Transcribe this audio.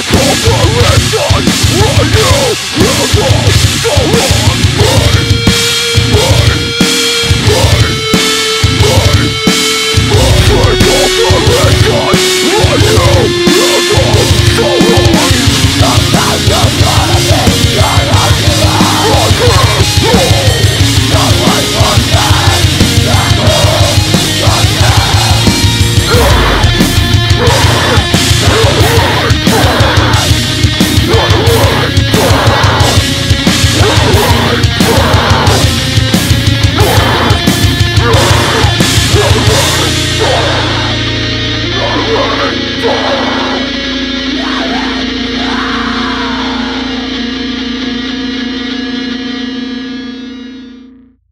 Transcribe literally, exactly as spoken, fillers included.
Take operation on you.